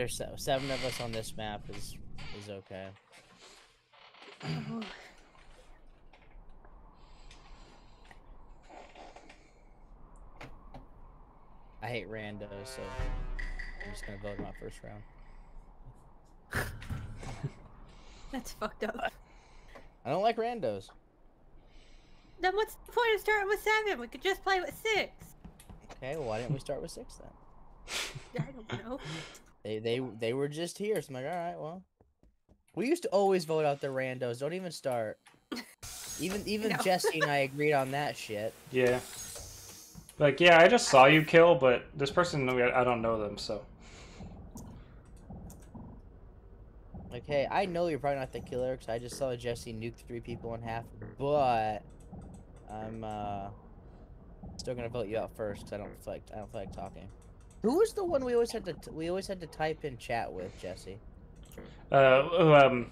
There's 7 of us on this map is okay. Oh. I hate randos, so I'm just gonna vote in my first round. That's fucked up. I don't like randos. Then what's the point of starting with 7? We could just play with 6. Okay, well, why didn't we start with 6 then? I don't know. They were just here, so I'm like, all right, well. We used to always vote out the randos. Don't even start. Even Jesse and I agreed on that shit. Yeah. Like, yeah, I just saw you kill, but this person, I don't know them, so. Like, hey, I know you're probably not the killer, because I just saw Jesse nuke 3 people in half, but I'm still gonna vote you out first, because I don't feel like talking. Who was the one we always had to type in chat with, Jesse? God,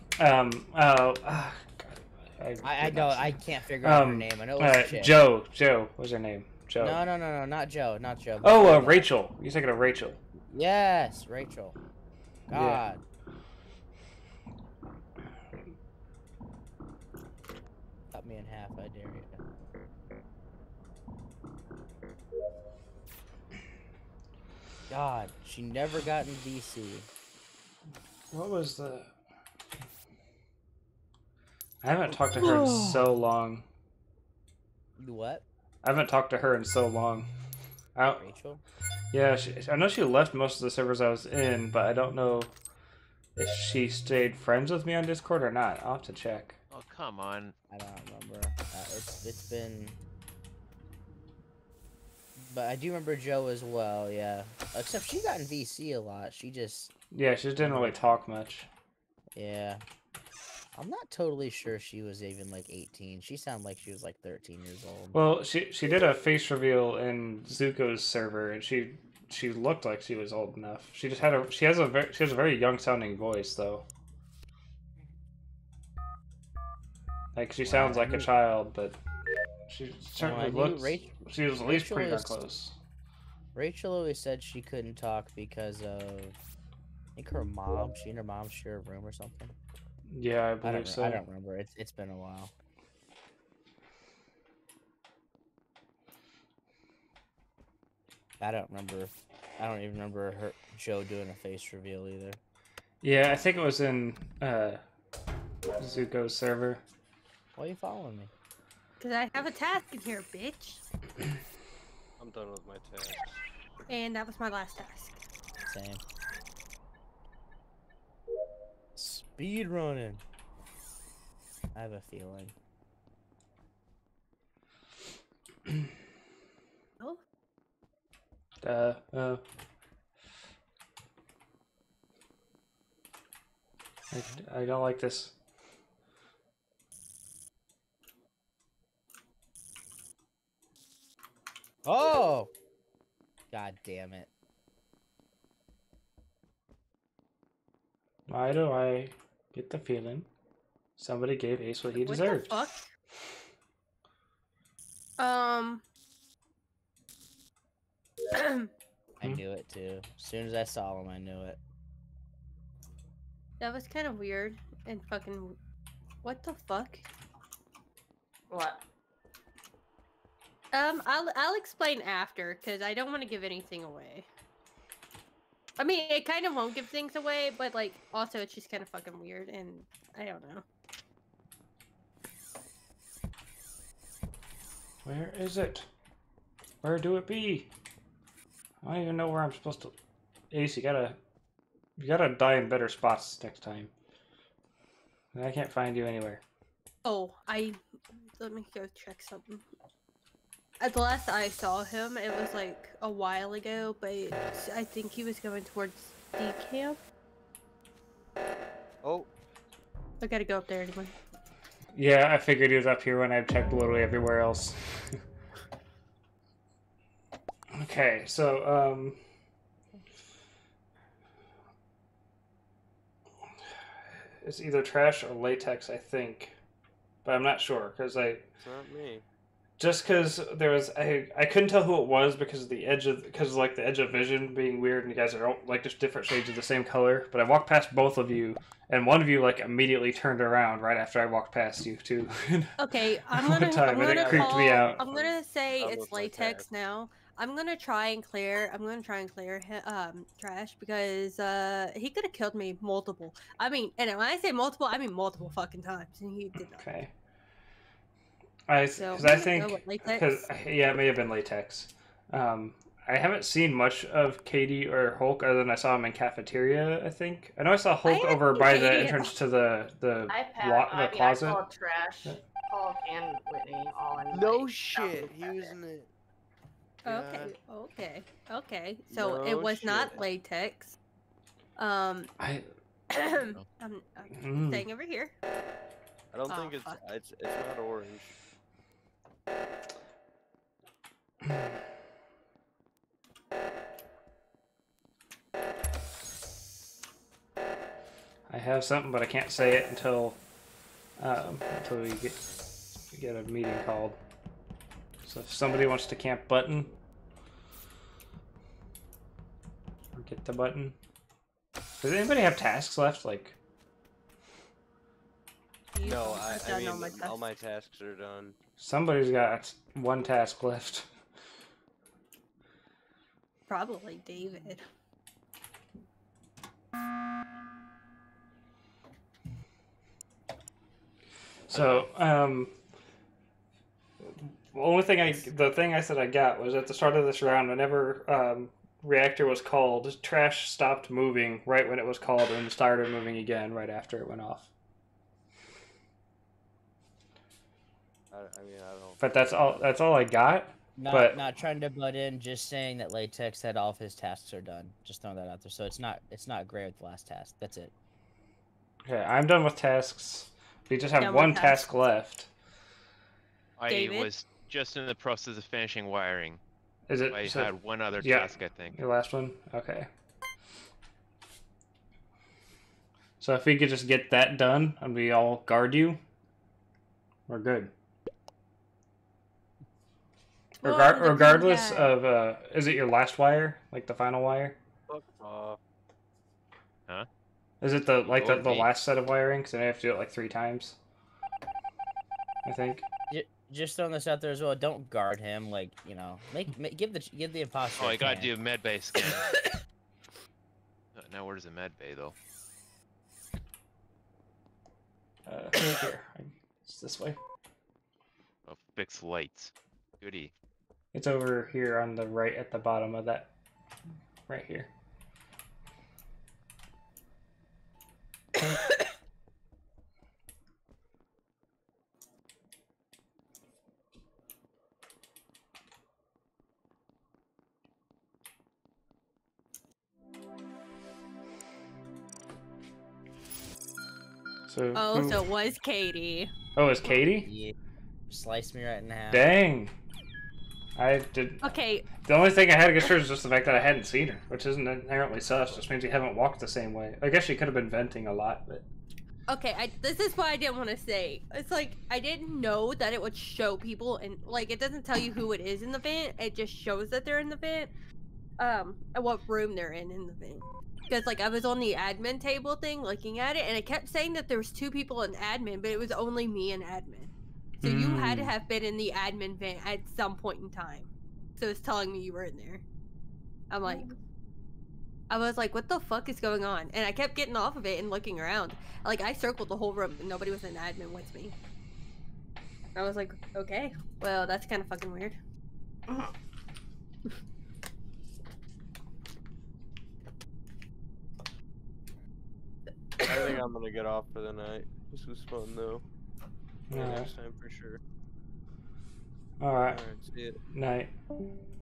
I know, I can't figure out her name. I know it was Joe was her name. Joe. No, not Joe. Oh, Rachel. You're thinking of Rachel. Yes, Rachel. God. Yeah. Cut me in half, I dare you. God, she never got in DC. What was the... I haven't talked to her in so long. What? I haven't talked to her in so long. Rachel? Yeah, I know she left most of the servers I was in, but I don't know if she stayed friends with me on Discord or not. I'll have to check. Oh, come on. I don't remember. It's been... But I do remember Joe as well, yeah. Except she got in VC a lot. She just... Yeah, she just didn't really talk much. Yeah. I'm not totally sure she was even like 18. She sounded like she was like 13 years old. Well, she did a face reveal in Zuko's server, and she looked like she was old enough. She just had a she has a very young sounding voice though. Like she sounds like a child, but she certainly looks. She was at least pretty darn close. Rachel always said she couldn't talk because of I think her mom. She and her mom share a room or something. Yeah, I believe so. I don't remember. It's been a while. I don't remember. I don't even remember Joe doing a face reveal either. Yeah, I think it was in Zuko's server. Why are you following me? Because I have a task in here, bitch. I'm done with my task. And that was my last task. Same. Speed running. I have a feeling. Oh. I don't like this. Oh. God damn it. Why do I get the feeling somebody gave Ace what he deserved? What the fuck? I knew it too. As soon as I saw him, I knew it. That was kind of weird and fucking. What the fuck? What? I'll explain after because I don't want to give anything away. I mean, it kind of won't give things away, but, like, also it's just kind of fucking weird, and I don't know. Where is it? Where do it be? I don't even know where I'm supposed to... Ace, you gotta die in better spots next time. I can't find you anywhere. Oh, let me go check something. At the last I saw him, it was like a while ago, but I think he was going towards D camp. Oh. I gotta go up there anyway. Yeah, I figured he was up here when I checked literally everywhere else. Okay, so, it's either trash or latex, I think. But I'm not sure, because I... It's not me. just because there was I couldn't tell who it was because of the edge of like the edge of vision being weird, and you guys are all, like, just different shades of the same color. But I walked past both of you, and one of you like immediately turned around right after I walked past you too. Okay, I'm gonna say it's latex now. I'm gonna try and clear. I'm gonna try and clear him, trash, because he could have killed me multiple. I mean, and when I say multiple, I mean multiple fucking times, and he did not. Okay. I think, because yeah, it may have been latex. I haven't seen much of Katie or Hulk other than I saw him in cafeteria. I think I know I saw Hulk over by the entrance to the closet. I called trash, Hulk, and Whitney all in. No shit, he was in it. Okay, okay, okay. So no, it was not latex. I'm staying over here. I don't think it's not orange. I have something, but I can't say it until we get a meeting called. So if somebody wants to camp button, or get the button. Does anybody have tasks left? Like. No, I mean, all my tasks are done. Somebody's got one task left. Probably David. So, the only thing I said I got was at the start of this round, whenever reactor was called, trash stopped moving right when it was called and started moving again right after it went off. I mean, I don't. But that's all. That's all I got. Not trying to butt in. Just saying that latex said all of his tasks are done. Just throwing that out there. So it's not gray with the last task. That's it. Okay, I'm done with tasks. We just have one task left. David? I was just in the process of finishing wiring. Is it? I had one other task, I think. Your last one. Okay. So if we could just get that done, and we all guard you, we're good. Well, regardless of, is it your last wire? Like the final wire? Huh? Is it the last set of wiring? Because I have to do it like 3 times. I think. Just throwing this out there as well. Don't guard him. Like, you know, give the imposter. Oh, I gotta do a med bay scan. Now where's the med bay though? Here. It's this way. Oh, fix lights. Goody. It's over here on the right at the bottom of that. Right here. So, so it was Katie. Oh, it was Katie? Yeah. Sliced me right in half. Dang. I did. Okay. The only thing I had against her is just the fact that I hadn't seen her, which isn't inherently sus. Just means you haven't walked the same way. I guess she could have been venting a lot, but. Okay, this is what I didn't want to say. It's like I didn't know that it would show people, and like it doesn't tell you who it is in the vent. It just shows that they're in the vent, and what room they're in the vent. Because like I was on the admin table thing, looking at it, and it kept saying that there was 2 people in admin, but it was only me in admin. So you had to have been in the admin vent at some point in time. So it's telling me you were in there. I'm like, I was like, what the fuck is going on? And I kept getting off of it and looking around. Like I circled the whole room and nobody was in admin with me. I was like, okay, well, that's kind of fucking weird. I think I'm gonna get off for the night. This was fun though. Next time for sure. Alright. Night.